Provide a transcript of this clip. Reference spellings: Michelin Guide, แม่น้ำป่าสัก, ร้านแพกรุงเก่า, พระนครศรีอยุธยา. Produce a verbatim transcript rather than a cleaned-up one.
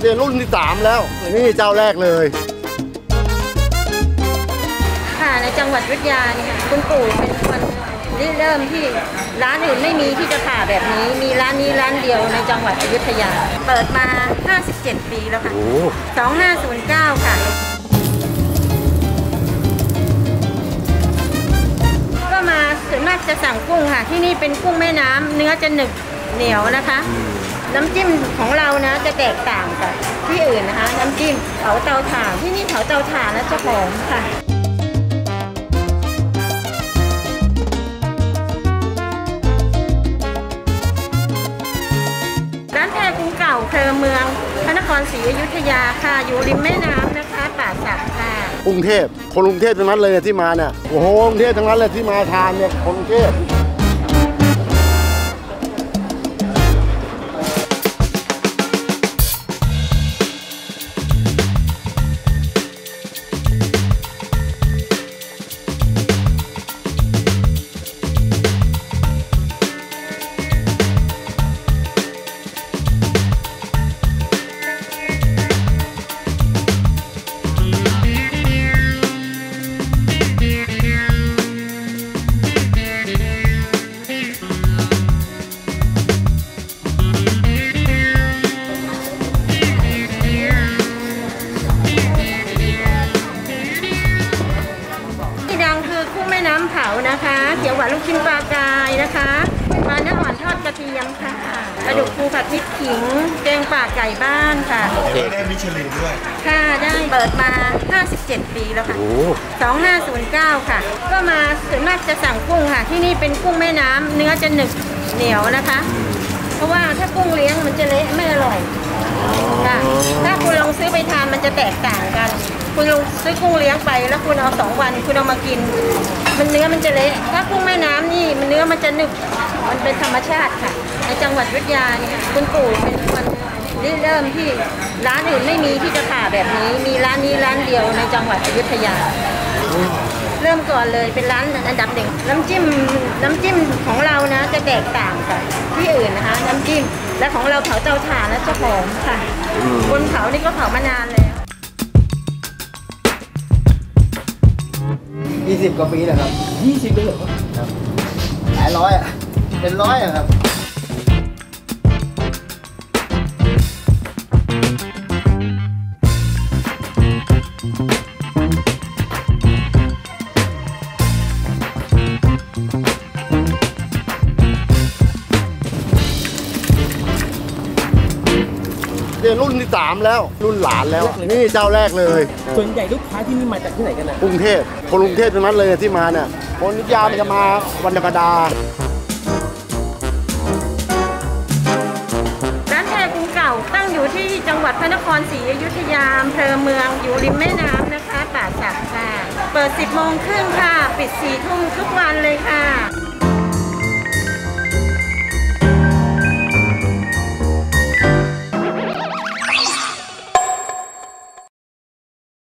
เนี่ยรุ่นที่สามแล้วนี่เจ้าแรกเลยค่ะในจังหวัดวิทยาเนี่ยคุณปู่เป็นคนริเริ่มที่ร้านอื่นไม่มีที่จะผ่าแบบนี้มีร้านนี้ร้านเดียวในจังหวัดอยุธยาเปิดมาห้าสิบเจ็ดปีแล้วค่ะสองพันห้าร้อยเก้าค่ะก็มาส่วนมากจะสั่งกุ้งค่ะที่นี่เป็นกุ้งแม่น้ำเนื้อจะหนึบเหนียวนะคะน้ำจิ้มของเรานะจะแตกต่างจากที่อื่นนะคะน้ำจิ้มเผาเตาถ่านที่นี่เผาเตาถ่านแล้วจะหอมค่ะอำเภอเมืองพระนครศรีอยุธยาค่ะอยู่ริมแม่น้ำนะคะป่าสักค่ะกรุงเทพคนกรุงเทพทั้งนั้นเลยที่มาเนี่ยโอ้โหกรุงเทพทั้งนั้นเลยที่มาทานเนี่ยคนกรุงเทพนะคะเขียวหวานลูกชิ้นปลากรายนะคะปลาเนื้ออ่อนทอดกระเทียมค่ะกระดูกปูผัดพริกขิงแกงป่าไก่บ้านค่ะได้มิชลินด้วยค่ะได้เปิดมาห้าสิบเจ็ดปีแล้วค่ะสองพันห้าร้อยเก้าค่ะก็มาส่วนมากจะสั่งกุ้งค่ะที่นี่เป็นกุ้งแม่น้ำเนื้อจะหนึบเหนียวนะคะเพราะว่าถ้ากุ้งเลี้ยงมันจะเละไม่อร่อยค่ะถ้าคุณลองซื้อไปทานมันจะแตกต่างกันคุณลองซื้อกุ้งเลี้ยงไปแล้วคุณเอาสองวันคุณเอามากินมันเนื้อมันจะเละถ้ากุ้งแม่น้ำนี่มันเนื้อมันจะหนึบมันเป็นธรรมชาติค่ะในจังหวัดวิทยาเนี่ยคุณปู่เป็นคนริเริ่มที่ร้านอื่นไม่มีที่จะผ่าแบบนี้มีร้านนี้ร้านเดียวในจังหวัดอยุธยาเริ่มก่อนเลยเป็นร้านอันดับหนึ่งน้ำจิ้มน้ำจิ้มของเรานะจะแตกต่างจากที่อื่นนะคะน้ำจิ้มและของเราเผาเตาถ่านและเจ้าของค่ะคนเผานี่ก็เผามานานแล้วยี่สิบกว่าปีแล้วครับยี่สิบปีเหรอครับหลายร้อยอ่ะเป็นร้อยอ่ะครับรุ่นที่สามแล้วรุ่นหลานแล้วนี่เจ้าแรกเลยส่วนใหญ่ลูกค้าที่นี่มาจากที่ไหนกันนะกรุงเทพคนกรุงเทพทั้งนั้นเลยที่มาเนี่ยคนอยุธยาจะมาวันธรรมดาร้านแพรกุ้งเก่าตั้งอยู่ที่จังหวัดพระนครศรีอยุธยาอำเภอเมืองอยู่ริมแม่น้ำนะคะป่าสักค่ะเปิดสิบโมงครึ่งค่ะปิดสี่ทุ่มทุกวันเลยค่ะ